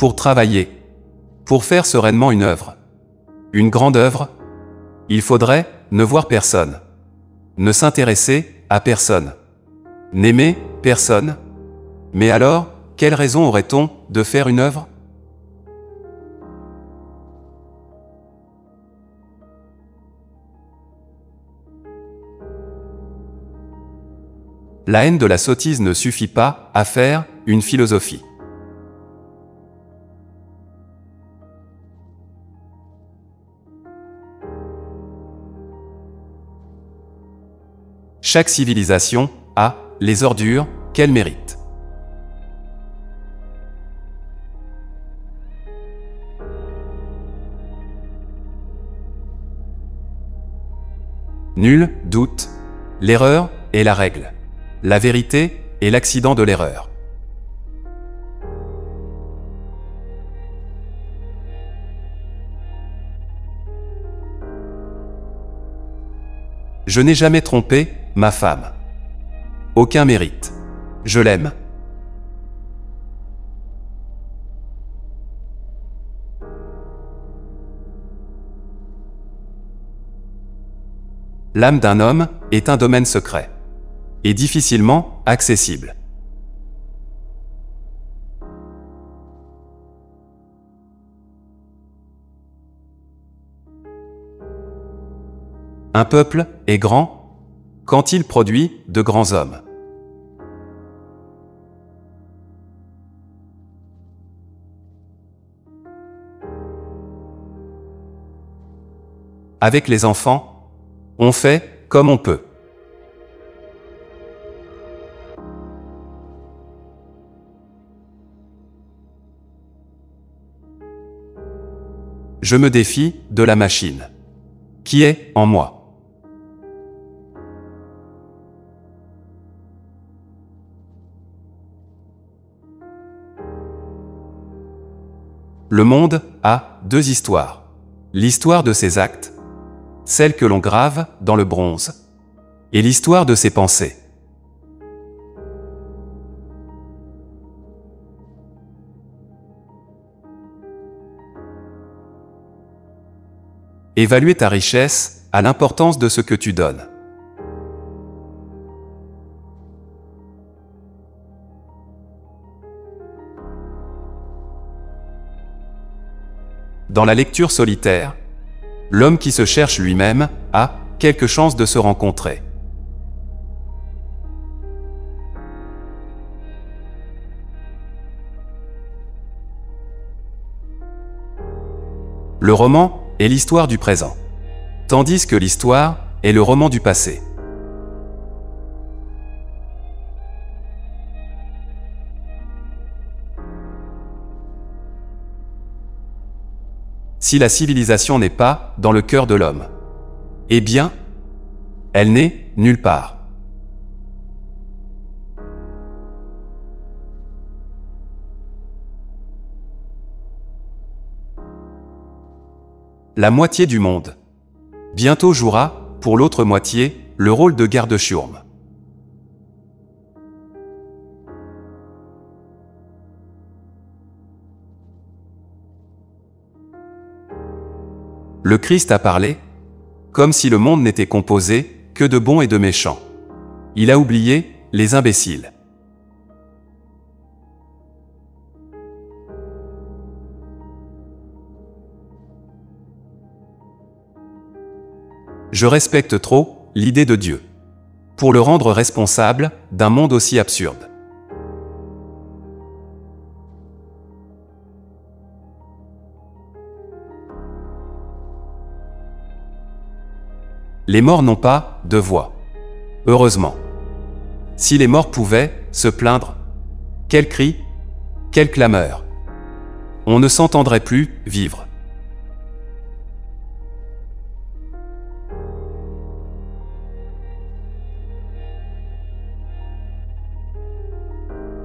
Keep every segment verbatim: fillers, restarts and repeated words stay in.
pour travailler, pour faire sereinement une œuvre. Une grande œuvre, il faudrait ne voir personne, ne s'intéresser à personne, n'aimer personne. Mais alors, quelle raison aurait-on de faire une œuvre ? La haine de la sottise ne suffit pas à faire une philosophie. Chaque civilisation a les ordures qu'elle mérite. Nul doute, l'erreur est la règle, la vérité est l'accident de l'erreur. Je n'ai jamais trompé ma femme. Aucun mérite. Je l'aime. L'âme d'un homme est un domaine secret et difficilement accessible. Un peuple est grand quand il produit de grands hommes. Avec les enfants, on fait comme on peut. Je me défie de la machine qui est en moi. Le monde a deux histoires. L'histoire de ses actes, celle que l'on grave dans le bronze, et l'histoire de ses pensées. Évaluer ta richesse à l'importance de ce que tu donnes. Dans la lecture solitaire, l'homme qui se cherche lui-même a quelque chance de se rencontrer. Le roman est l'histoire du présent, tandis que l'histoire est le roman du passé. Si la civilisation n'est pas dans le cœur de l'homme, eh bien, elle n'est nulle part. La moitié du monde bientôt jouera, pour l'autre moitié, le rôle de garde-chiourme. Le Christ a parlé, comme si le monde n'était composé que de bons et de méchants. Il a oublié les imbéciles. Je respecte trop l'idée de Dieu, pour le rendre responsable d'un monde aussi absurde. Les morts n'ont pas de voix. Heureusement. Si les morts pouvaient se plaindre, quel cri, quelle clameur. On ne s'entendrait plus vivre.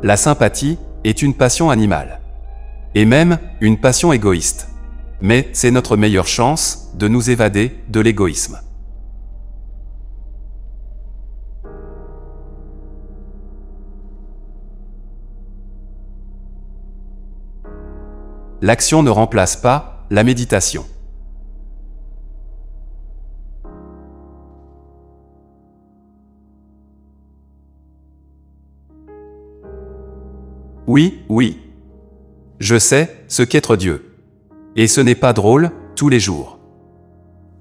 La sympathie est une passion animale, et même une passion égoïste. Mais c'est notre meilleure chance de nous évader de l'égoïsme. l'action ne remplace pas la méditation. Oui, oui. Je sais ce qu'être Dieu. Et ce n'est pas drôle, tous les jours.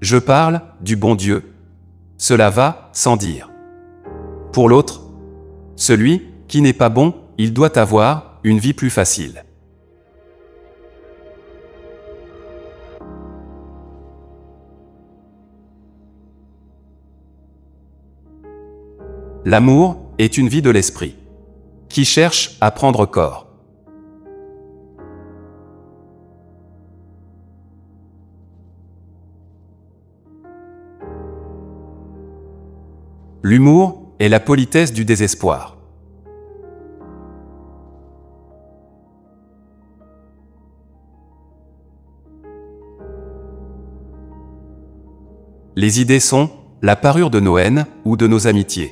Je parle du bon Dieu. Cela va sans dire. Pour l'autre, celui qui n'est pas bon, il doit avoir une vie plus facile. L'amour est une vie de l'esprit, qui cherche à prendre corps. L'humour est la politesse du désespoir. Les idées sont la parure de nos haines ou de nos amitiés.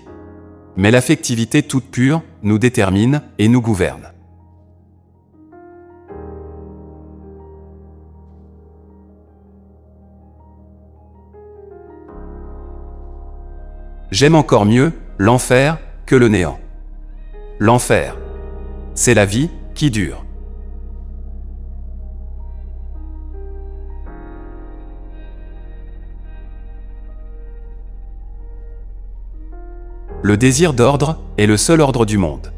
Mais l'affectivité toute pure nous détermine et nous gouverne. J'aime encore mieux l'enfer que le néant. L'enfer, c'est la vie qui dure. Le désir d'ordre est le seul ordre du monde.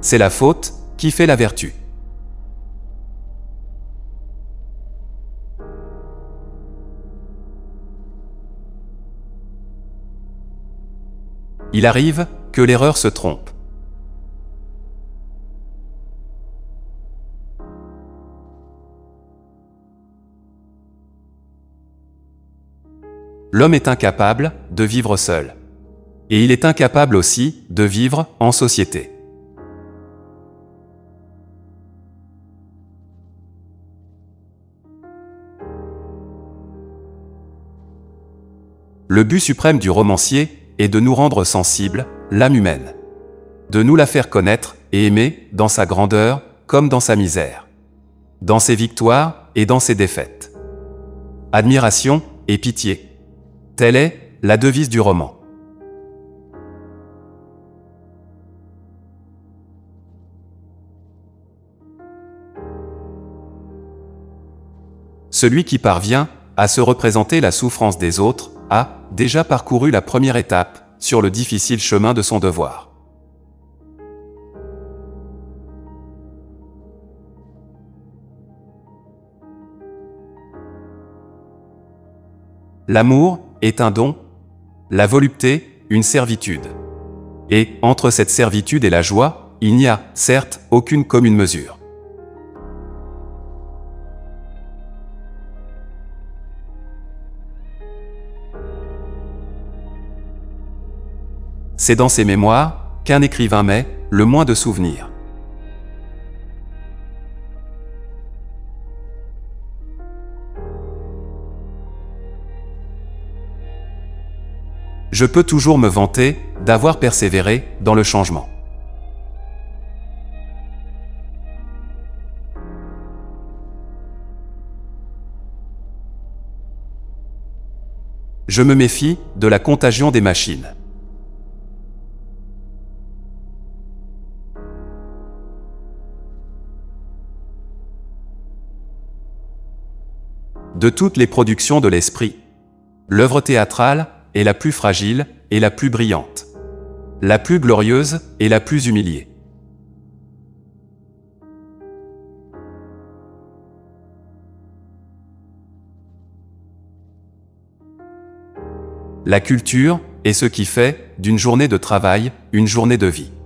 C'est la faute qui fait la vertu. Il arrive que l'erreur se trompe. L'homme est incapable de vivre seul. Et il est incapable aussi de vivre en société. Le but suprême du romancier est de nous rendre sensibles, l'âme humaine. De nous la faire connaître et aimer dans sa grandeur comme dans sa misère. Dans ses victoires et dans ses défaites. Admiration et pitié. Telle est la devise du roman. Celui qui parvient à se représenter la souffrance des autres a déjà parcouru la première étape sur le difficile chemin de son devoir. L'amour est un don, la volupté, une servitude. Et, entre cette servitude et la joie, il n'y a, certes, aucune commune mesure. C'est dans ses mémoires qu'un écrivain met le moins de souvenirs. Je peux toujours me vanter d'avoir persévéré dans le changement. Je me méfie de la contagion des machines. De toutes les productions de l'esprit, l'œuvre théâtrale est la plus fragile et la plus brillante, la plus glorieuse et la plus humiliée. La culture est ce qui fait d'une journée de travail une journée de vie.